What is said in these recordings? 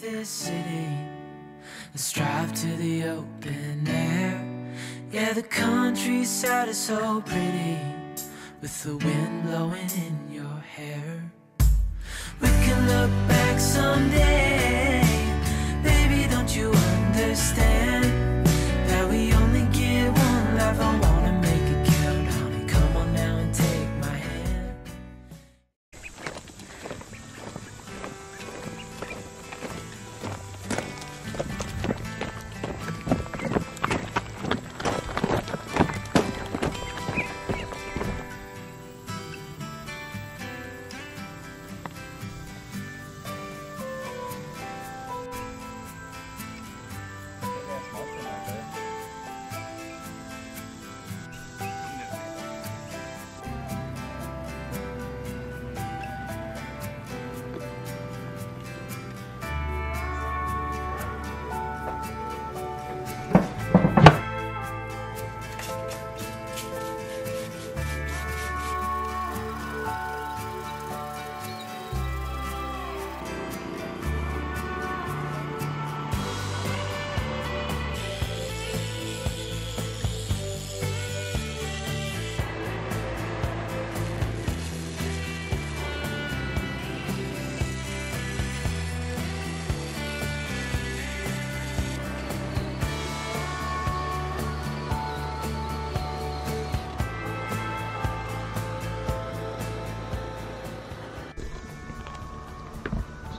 this city. Let's drive to the open air. Yeah, the countryside is so pretty, with the wind blowing in your hair. We can look back someday. Baby, don't you understand that we only get one life? I wanna make it count, honey. Come on now and take my hand.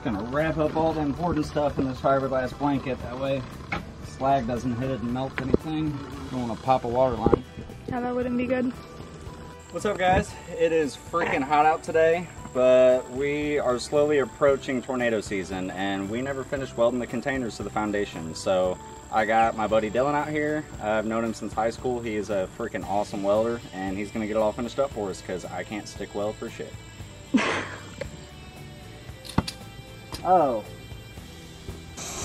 Gonna wrap up all the important stuff in this fiberglass blanket, that way the slag doesn't hit it and melt anything. Don't want to pop a water line. Yeah, that wouldn't be good. What's up, guys? It is freaking hot out today, but we are slowly approaching tornado season, and we never finished welding the containers to the foundation. So I got my buddy Dylan out here. I've known him since high school. He is a freaking awesome welder, and he's gonna get it all finished up for us because I can't stick weld for shit. Oh.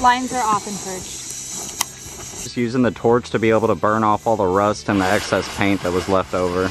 Lines are often purged. Just using the torch to be able to burn off all the rust and the excess paint that was left over.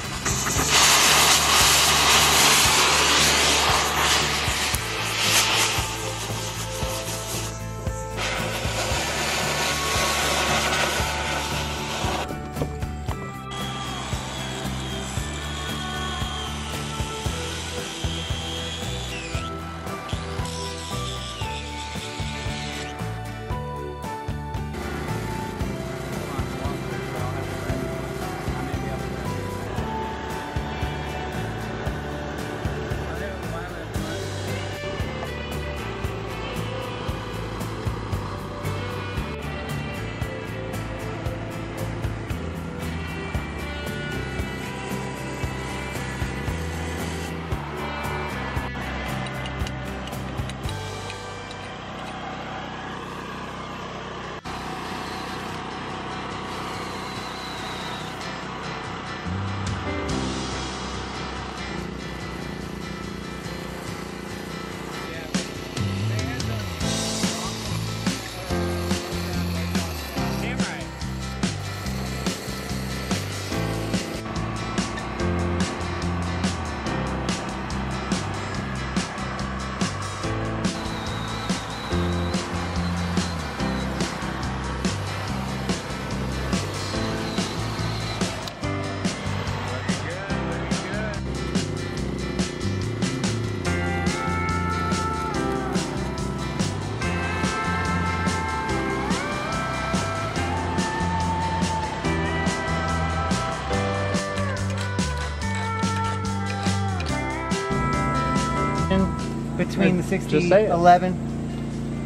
Between the 60 11.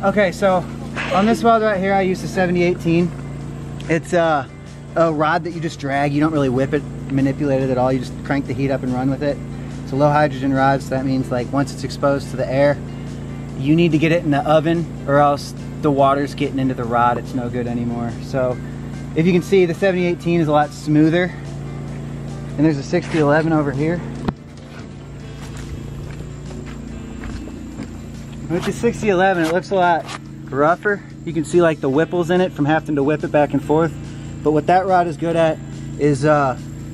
Okay, so on this weld right here I used a 7018. It's a rod that you just drag. You don't really whip it, manipulate it at all. You just crank the heat up and run with it. It's a low hydrogen rod, so that means like once it's exposed to the air, you need to get it in the oven or else the water's getting into the rod. It's no good anymore. So if you can see, the 7018 is a lot smoother. And there's a 6011 over here, which is 6011. It looks a lot rougher. You can see like the whipples in it from having to whip it back and forth. But what that rod is good at is,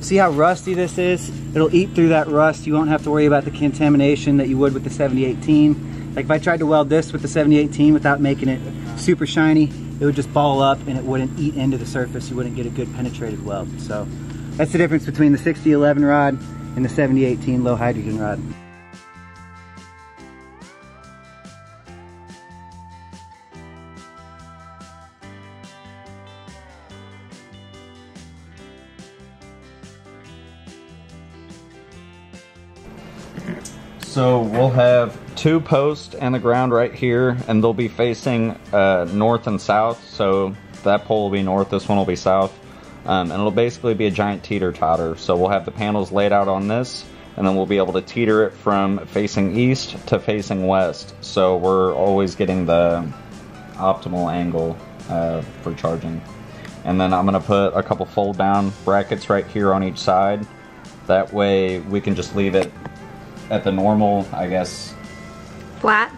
see how rusty this is? It'll eat through that rust. You won't have to worry about the contamination that you would with the 7018. Like if I tried to weld this with the 7018 without making it super shiny, it would just ball up and it wouldn't eat into the surface. You wouldn't get a good penetrated weld. So that's the difference between the 6011 rod and the 7018 low hydrogen rod. So we'll have two posts and the ground right here, and they'll be facing north and south. So that pole will be north, this one will be south. And it'll basically be a giant teeter-totter. So we'll have the panels laid out on this, and then we'll be able to teeter it from facing east to facing west. So we're always getting the optimal angle for charging. And then I'm gonna put a couple fold down brackets right here on each side. That way we can just leave it at the normal, I guess, flat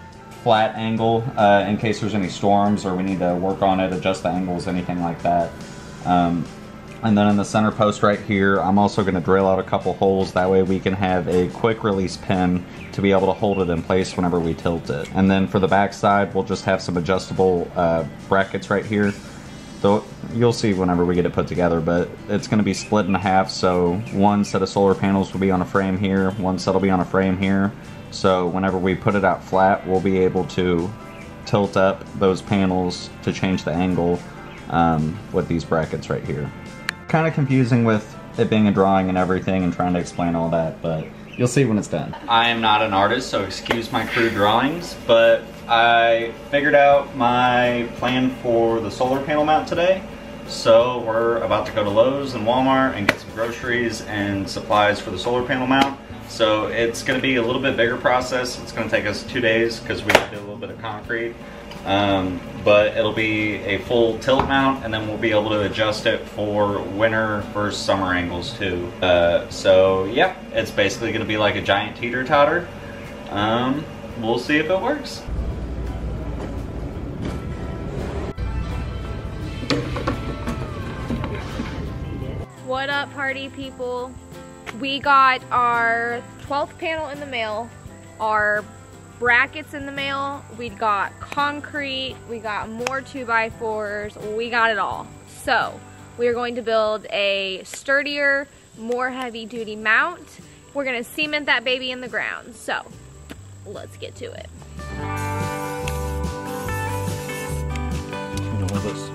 angle in case there's any storms or we need to work on it, adjust the angles, anything like that. And then in the center post right here, I'm also going to drill out a couple holes. That way we can have a quick release pin to be able to hold it in place whenever we tilt it. And then for the back side, we'll just have some adjustable brackets right here. So you'll see whenever we get it put together, but it's going to be split in half, so one set of solar panels will be on a frame here, one set will be on a frame here. So whenever we put it out flat, we'll be able to tilt up those panels to change the angle with these brackets right here. Kind of confusing with it being a drawing and everything and trying to explain all that, but you'll see when it's done. I am not an artist, so excuse my crude drawings, but I figured out my plan for the solar panel mount today. So we're about to go to Lowe's and Walmart and get some groceries and supplies for the solar panel mount. So it's gonna be a little bit bigger process. It's gonna take us 2 days because we have to do a little bit of concrete. But it'll be a full tilt mount, and then we'll be able to adjust it for winter versus summer angles too. So yeah, it's basically gonna be like a giant teeter-totter. We'll see if it works. What up, party people? We got our 12th panel in the mail, our brackets in the mail, we got concrete, we got more 2x4s, we got it all. So we are going to build a sturdier, more heavy-duty mount. We're gonna cement that baby in the ground. So let's get to it. You know this.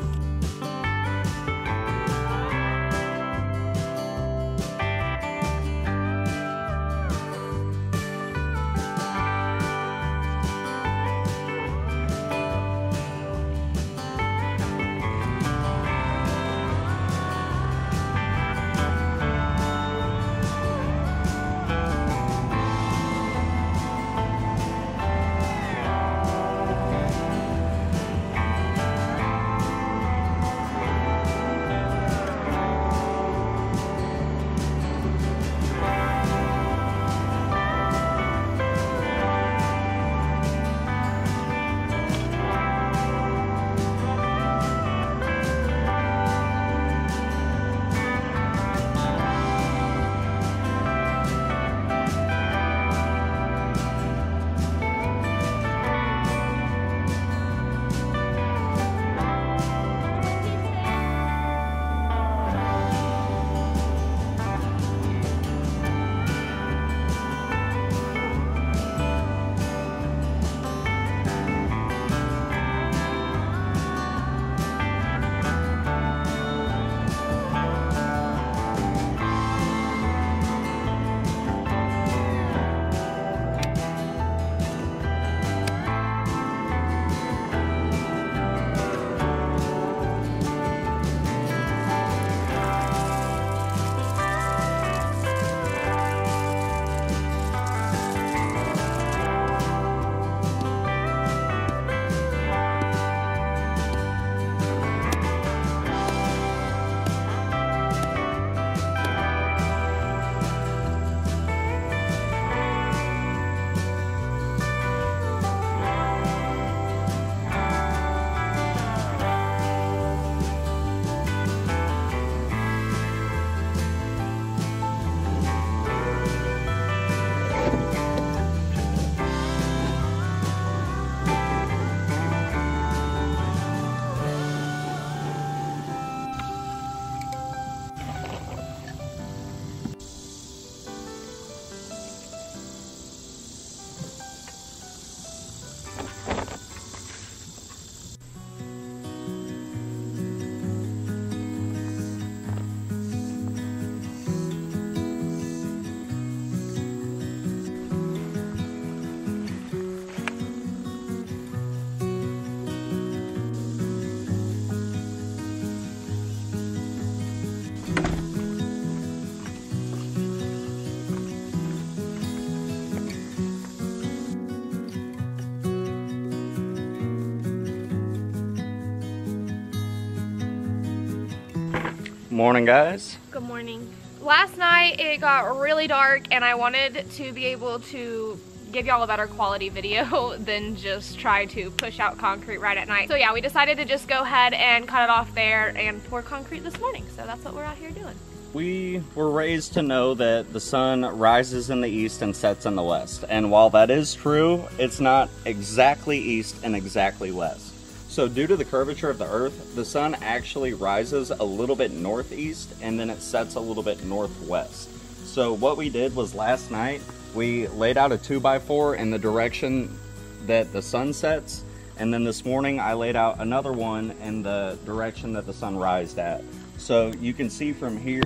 Morning, guys. Good morning. Last night it got really dark and I wanted to be able to give y'all a better quality video than just try to push out concrete right at night. So yeah, we decided to just go ahead and cut it off there and pour concrete this morning. So that's what we're out here doing. We were raised to know that the sun rises in the east and sets in the west. And while that is true, it's not exactly east and exactly west. So due to the curvature of the earth, the sun actually rises a little bit northeast and then it sets a little bit northwest. So what we did was last night, we laid out a 2x4 in the direction that the sun sets. And then this morning I laid out another one in the direction that the sun rised at. So you can see from here,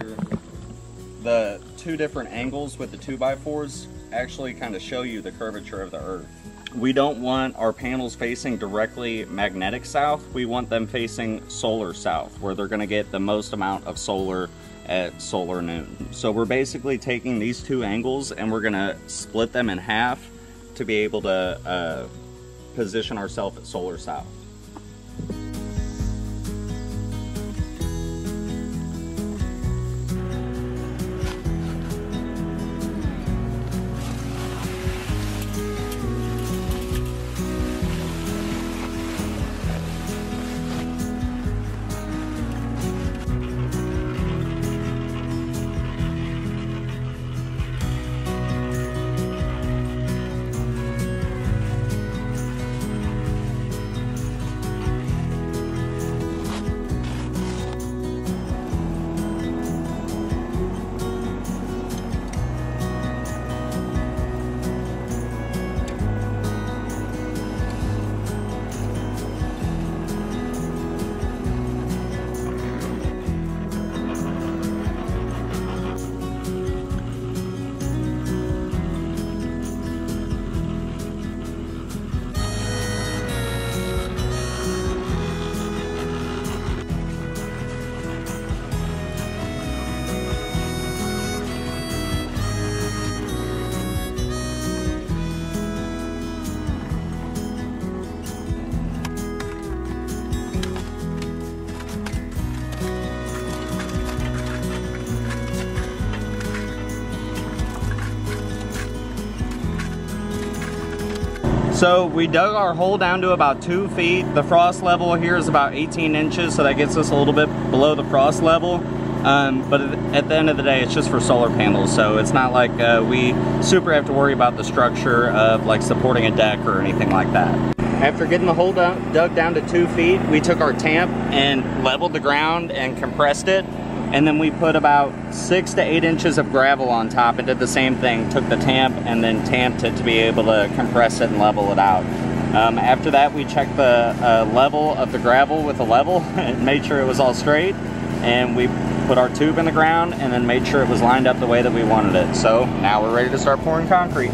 the two different angles with the 2x4s actually kind of show you the curvature of the earth. We don't want our panels facing directly magnetic south. We want them facing solar south, where they're gonna get the most amount of solar at solar noon. So we're basically taking these two angles and we're gonna split them in half to be able to position ourselves at solar south. So we dug our hole down to about 2 feet. The frost level here is about 18 inches, so that gets us a little bit below the frost level. But at the end of the day, it's just for solar panels, so it's not like we super have to worry about the structure of like supporting a deck or anything like that. After getting the hole dug down to 2 feet, we took our tamp and leveled the ground and compressed it. And then we put about 6 to 8 inches of gravel on top and did the same thing. Took the tamp and then tamped it to be able to compress it and level it out. After that, we checked the level of the gravel with a level and made sure it was all straight. And we put our tube in the ground and then made sure it was lined up the way that we wanted it. So now we're ready to start pouring concrete.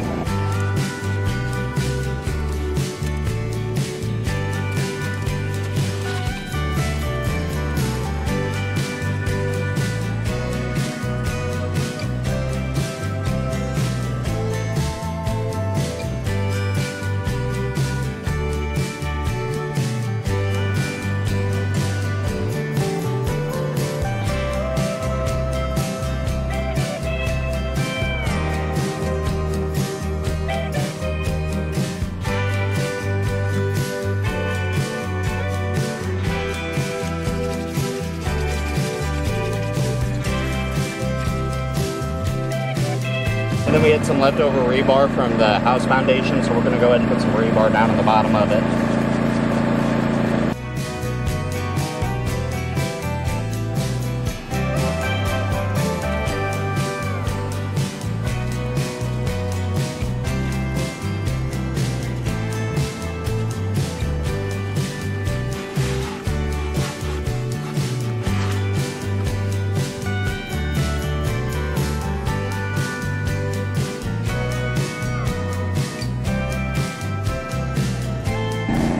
And then we had some leftover rebar from the house foundation, so we're going to go ahead and put some rebar down on the bottom of it.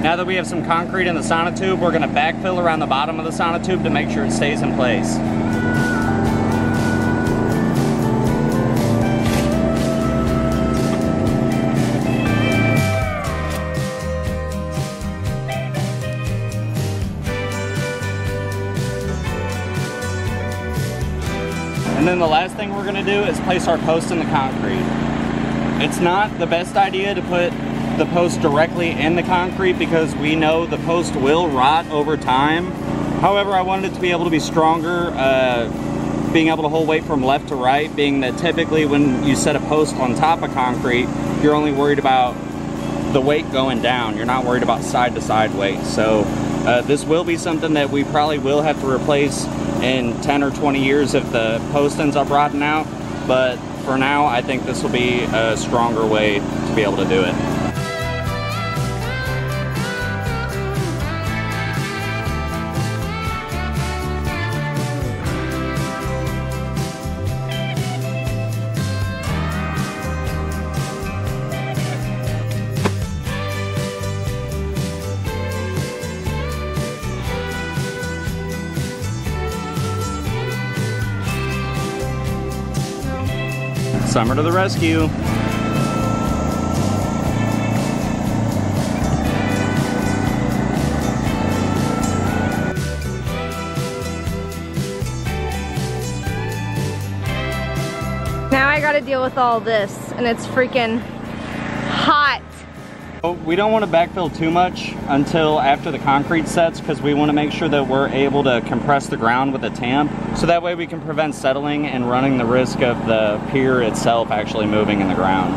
Now that we have some concrete in the sonotube, we're going to backfill around the bottom of the sonotube to make sure it stays in place. And then the last thing we're gonna do is place our post in the concrete. It's not the best idea to put the post directly in the concrete because we know the post will rot over time. However, I wanted it to be able to be stronger, being able to hold weight from left to right, being that typically when you set a post on top of concrete, you're only worried about the weight going down. You're not worried about side to side weight. So this will be something that we probably will have to replace in 10 or 20 years if the post ends up rotting out. But for now, I think this will be a stronger way to be able to do it. Summer to the rescue. Now I gotta deal with all this and it's freaking hot. We don't want to backfill too much until after the concrete sets because we want to make sure that we're able to compress the ground with a tamp so that way we can prevent settling and running the risk of the pier itself actually moving in the ground.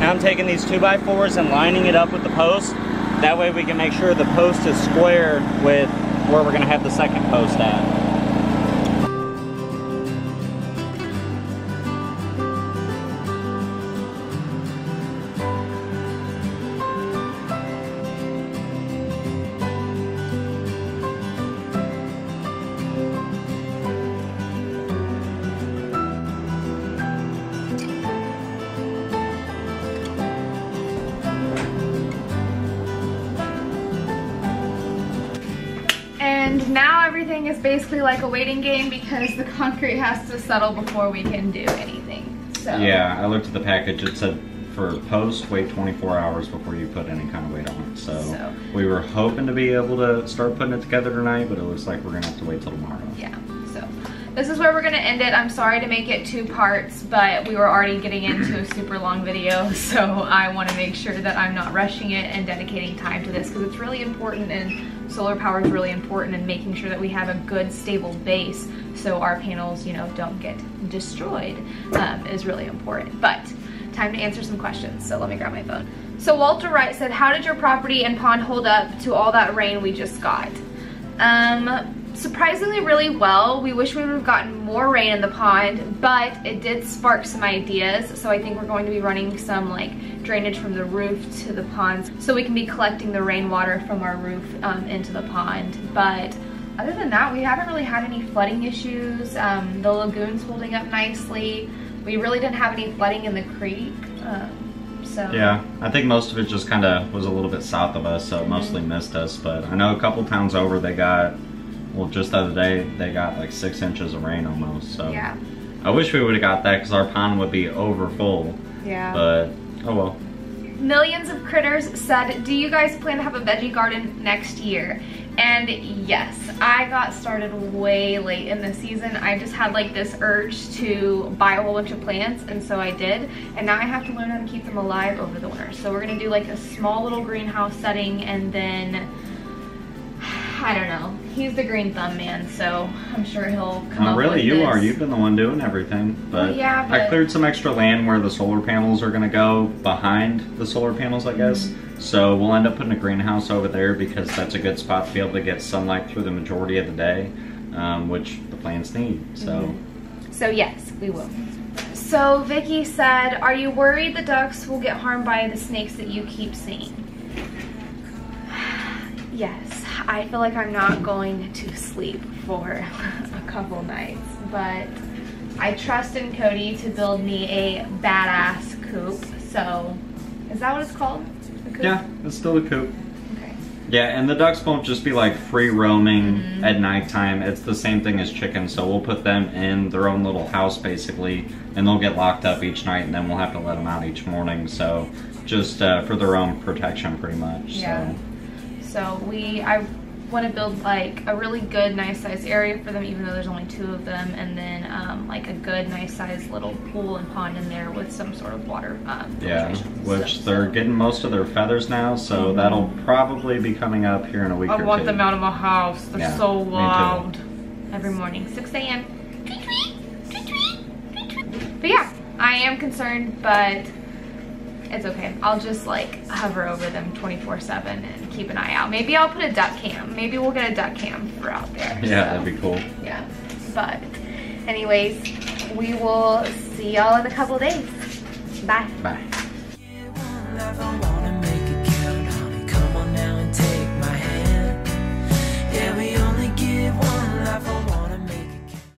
Now I'm taking these 2x4s and lining it up with the post. That way we can make sure the post is square with where we're going to have the second post at. And now everything is basically like a waiting game because the concrete has to settle before we can do anything. So. Yeah, I looked at the package. It said for post, wait 24 hours before you put any kind of weight on it. So we were hoping to be able to start putting it together tonight, but it looks like we're going to have to wait till tomorrow. Yeah, so this is where we're going to end it. I'm sorry to make it two parts, but we were already getting into a super long video. So I want to make sure that I'm not rushing it and dedicating time to this because it's really important and solar power is really important and making sure that we have a good stable base so our panels, you know, don't get destroyed is really important. But time to answer some questions, so let me grab my phone. So Walter Wright said, how did your property and pond hold up to all that rain we just got? Surprisingly really well. We wish we would have gotten more rain in the pond, but it did spark some ideas, so I think we're going to be running some like drainage from the roof to the ponds so we can be collecting the rainwater from our roof into the pond. But other than that, we haven't really had any flooding issues. The lagoon's holding up nicely. We really didn't have any flooding in the creek. So yeah, I think most of it just kind of was a little bit south of us, so it mostly missed us. But I know a couple towns over they got, well, just the other day they got like 6 inches of rain almost. So yeah, I wish we would have got that because our pond would be over full. Yeah, but oh well. Millions of Critters said, do you guys plan to have a veggie garden next year? And yes, I got started way late in the season. I just had like this urge to buy a whole bunch of plants, and so I did. And now I have to learn how to keep them alive over the winter. So we're gonna do like a small little greenhouse setting, and then, I don't know. He's the green thumb man, so I'm sure he'll come up really with this. Really, you've been the one doing everything. But, well, yeah, but I cleared some extra land where the solar panels are gonna go, behind the solar panels, I guess. So we'll end up putting a greenhouse over there because that's a good spot to be able to get sunlight through the majority of the day, which the plants need, so. So yes, we will. So Vicky said, are you worried the ducks will get harmed by the snakes that you keep seeing? Yes, I feel like I'm not going to sleep for a couple nights, but I trust in Cody to build me a badass coop. So, is that what it's called? A coop? Yeah, it's still a coop. Okay. Yeah, and the ducks won't just be like free roaming at nighttime. It's the same thing as chickens, so we'll put them in their own little house basically, and they'll get locked up each night, and then we'll have to let them out each morning. So, just for their own protection, pretty much. Yeah. So. So I want to build like a really good nice size area for them, even though there's only two of them, and then like a good nice size little pool and pond in there with some sort of water they're getting most of their feathers now, so that'll probably be coming up here in a week or two. I want them out of my house. They're so loud every morning, 6 a.m. But yeah, I am concerned, but it's okay. I'll just like hover over them 24/7 and keep an eye out. Maybe I'll put a duck cam. Maybe we'll get a duck cam for out there. Yeah, so. That'd be cool. Yeah, but anyways, we will see y'all in a couple of days. Bye. Bye.